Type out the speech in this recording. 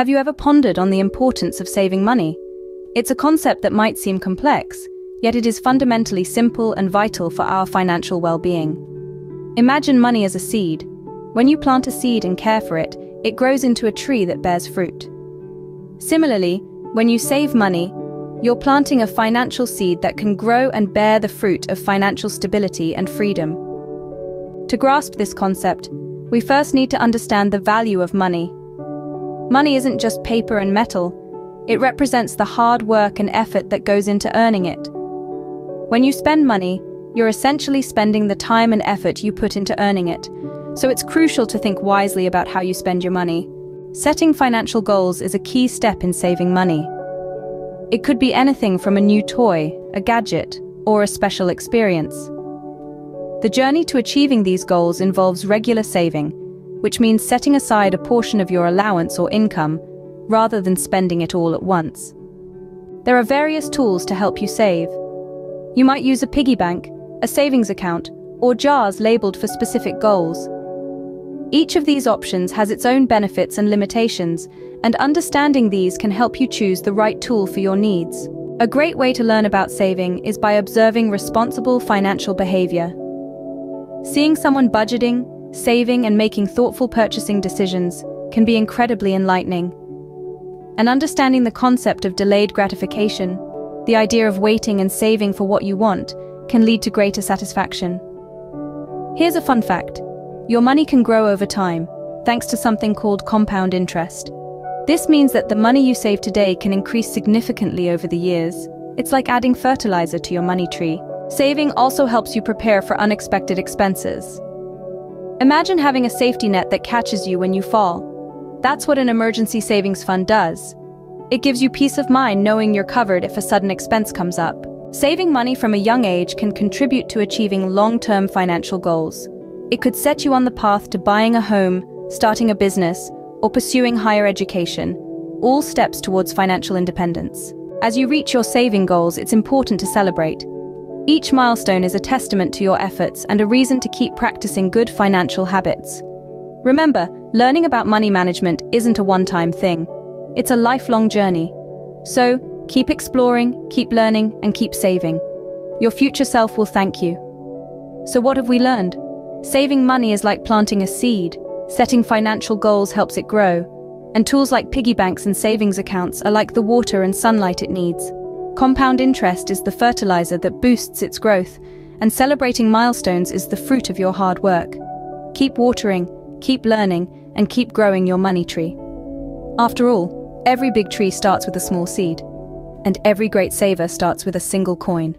Have you ever pondered on the importance of saving money? It's a concept that might seem complex, yet it is fundamentally simple and vital for our financial well-being. Imagine money as a seed. When you plant a seed and care for it, it grows into a tree that bears fruit. Similarly, when you save money, you're planting a financial seed that can grow and bear the fruit of financial stability and freedom. To grasp this concept, we first need to understand the value of money. Money isn't just paper and metal, it represents the hard work and effort that goes into earning it. When you spend money, you're essentially spending the time and effort you put into earning it, so it's crucial to think wisely about how you spend your money. Setting financial goals is a key step in saving money. It could be anything from a new toy, a gadget, or a special experience. The journey to achieving these goals involves regular saving, which means setting aside a portion of your allowance or income, rather than spending it all at once. There are various tools to help you save. You might use a piggy bank, a savings account, or jars labeled for specific goals. Each of these options has its own benefits and limitations, and understanding these can help you choose the right tool for your needs. A great way to learn about saving is by observing responsible financial behavior. Seeing someone budgeting, saving, and making thoughtful purchasing decisions can be incredibly enlightening. And understanding the concept of delayed gratification, the idea of waiting and saving for what you want, can lead to greater satisfaction. Here's a fun fact. Your money can grow over time, thanks to something called compound interest. This means that the money you save today can increase significantly over the years. It's like adding fertilizer to your money tree. Saving also helps you prepare for unexpected expenses. Imagine having a safety net that catches you when you fall. That's what an emergency savings fund does. It gives you peace of mind knowing you're covered if a sudden expense comes up. Saving money from a young age can contribute to achieving long-term financial goals. It could set you on the path to buying a home, starting a business, or pursuing higher education, all steps towards financial independence. As you reach your saving goals, it's important to celebrate. Each milestone is a testament to your efforts and a reason to keep practicing good financial habits. Remember, learning about money management isn't a one-time thing. It's a lifelong journey. So, keep exploring, keep learning, and keep saving. Your future self will thank you. So what have we learned? Saving money is like planting a seed. Setting financial goals helps it grow. And tools like piggy banks and savings accounts are like the water and sunlight it needs. Compound interest is the fertilizer that boosts its growth, and celebrating milestones is the fruit of your hard work. Keep watering, keep learning, and keep growing your money tree. After all, every big tree starts with a small seed, and every great saver starts with a single coin.